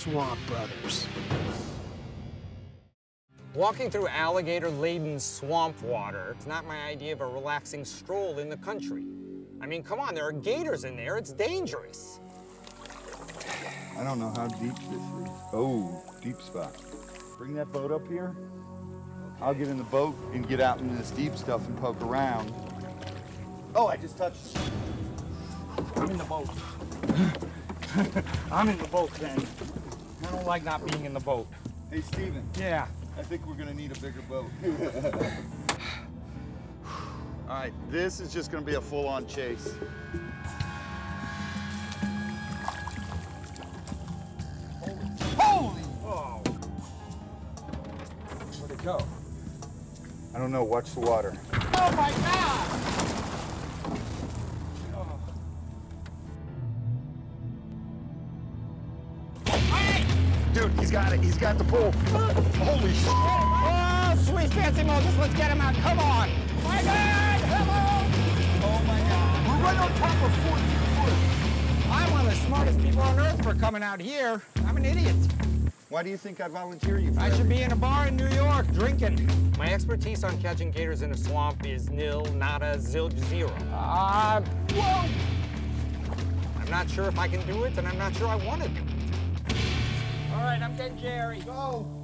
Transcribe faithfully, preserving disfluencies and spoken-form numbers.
Swamp Brothers. Walking through alligator-laden swamp water is not my idea of a relaxing stroll in the country. I mean, come on, there are gators in there. It's dangerous. I don't know how deep this is. Oh, deep spot. Bring that boat up here. I'll get in the boat and get out into this deep stuff and poke around. Oh, I just touched. I'm in the boat. I'm in the boat, then. I don't like not being in the boat. Hey, Stephen. Yeah. I think we're gonna need a bigger boat. All right, this is just gonna be a full-on chase. Holy! Holy! Oh. Where'd it go? I don't know. Watch the water. Oh my God! Dude, he's got it. He's got the pull. Holy shit. Oh, sweet fancy Moses. Let's get him out. Come on. My God, hello. Oh, my God. We're right on top of forty-two foot. I'm one of the smartest people on earth for coming out here. I'm an idiot. Why do you think I volunteer you for I everything? Should be in a bar in New York drinking. My expertise on catching gators in a swamp is nil, nada, zilch, zero. Uh, whoa. I'm not sure if I can do it, and I'm not sure I want to do it. All right, I'm getting Jerry. Go.